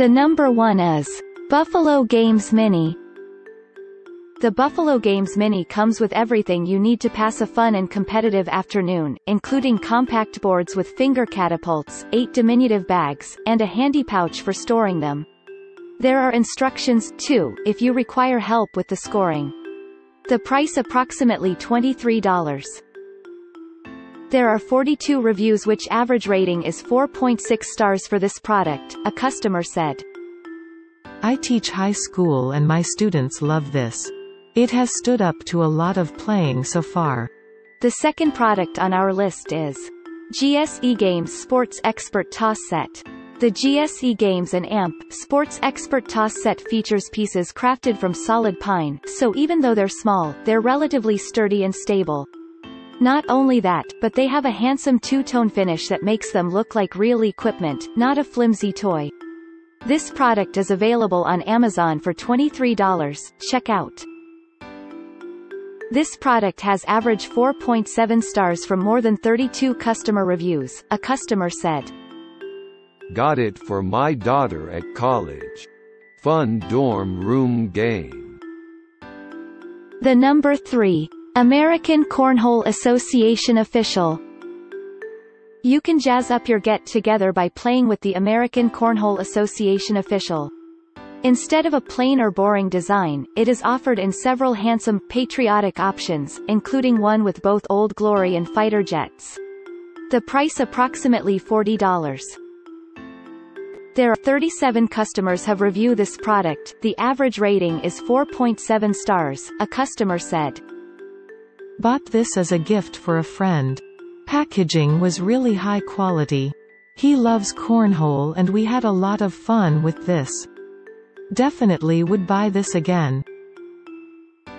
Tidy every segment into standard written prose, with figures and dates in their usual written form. The number one is Buffalo Games Mini. The Buffalo Games Mini comes with everything you need to pass a fun and competitive afternoon, including compact boards with finger catapults, 8 diminutive bags, and a handy pouch for storing them. There are instructions, too, if you require help with the scoring. The price approximately $23. There are 42 reviews, which average rating is 4.6 stars for this product, a customer said. I teach high school and my students love this. It has stood up to a lot of playing so far. The second product on our list is GSE Games Sports Expert Toss Set. The GSE Games & AMP Sports Expert Toss Set features pieces crafted from solid pine, so even though they're small, they're relatively sturdy and stable. Not only that, but they have a handsome two-tone finish that makes them look like real equipment, not a flimsy toy. This product is available on Amazon for $23, check out. This product has average 4.7 stars from more than 32 customer reviews, a customer said. Got it for my daughter at college. Fun dorm room game. The number 3. American Cornhole Association Official. You can jazz up your get-together by playing with the American Cornhole Association Official. Instead of a plain or boring design, it is offered in several handsome, patriotic options, including one with both Old Glory and fighter jets. The price approximately $40. There are 37 customers have reviewed this product, the average rating is 4.7 stars, a customer said. Bought this as a gift for a friend. Packaging was really high quality. He loves cornhole and we had a lot of fun with this. Definitely would buy this again.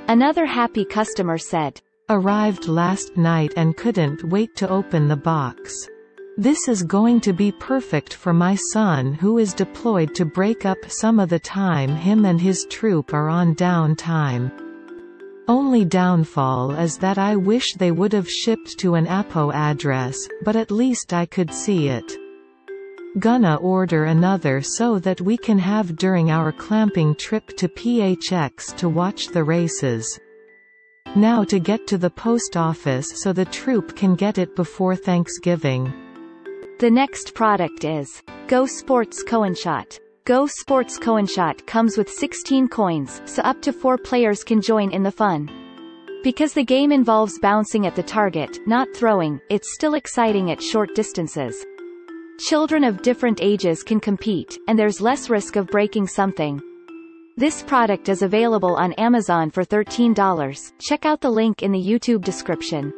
Another happy customer said, arrived last night and couldn't wait to open the box. This is going to be perfect for my son who is deployed to break up some of the time him and his troop are on downtime. Only downfall is that I wish they would have shipped to an APO address, but at least I could see it. Gonna order another so that we can have during our clamping trip to PHX to watch the races. Now to get to the post office so the troop can get it before Thanksgiving. The next product is GoSports Coin Shot. GoSports Coin Shot comes with 16 coins, so up to 4 players can join in the fun. Because the game involves bouncing at the target, not throwing, it's still exciting at short distances. Children of different ages can compete, and there's less risk of breaking something. This product is available on Amazon for $13. Check out the link in the YouTube description.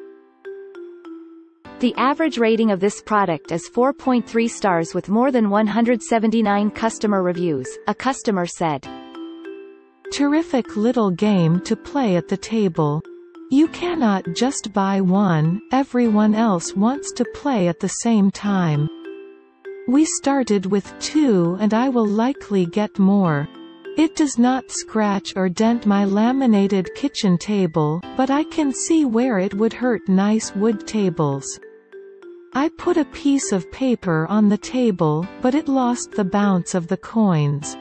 The average rating of this product is 4.3 stars with more than 179 customer reviews, a customer said. Terrific little game to play at the table. You cannot just buy one, everyone else wants to play at the same time. We started with 2 and I will likely get more. It does not scratch or dent my laminated kitchen table, but I can see where it would hurt nice wood tables. I put a piece of paper on the table, but it lost the bounce of the coins.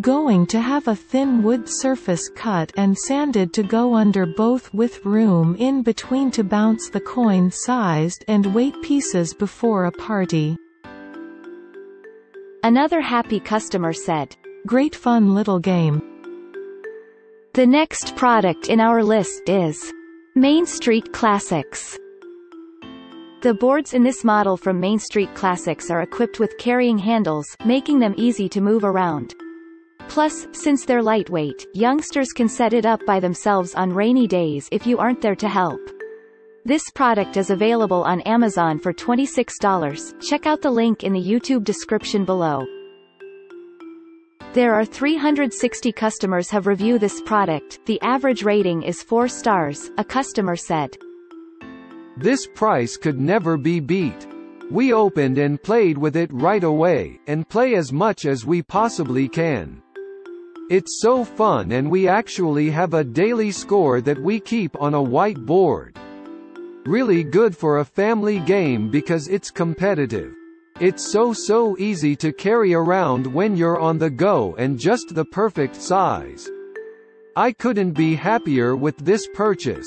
Going to have a thin wood surface cut and sanded to go under both with room in between to bounce the coin-sized and weight pieces before a party. Another happy customer said, great fun little game. The next product in our list is Main Street Classics. The boards in this model from Main Street Classics are equipped with carrying handles, making them easy to move around. Plus, since they're lightweight, youngsters can set it up by themselves on rainy days if you aren't there to help. This product is available on Amazon for $26. Check out the link in the YouTube description below. There are 360 customers have reviewed this product, the average rating is 4 stars, a customer said. This price could never be beat. We opened and played with it right away, and play as much as we possibly can. It's so fun and we actually have a daily score that we keep on a whiteboard. Really good for a family game because it's competitive. It's so easy to carry around when you're on the go and just the perfect size. I couldn't be happier with this purchase.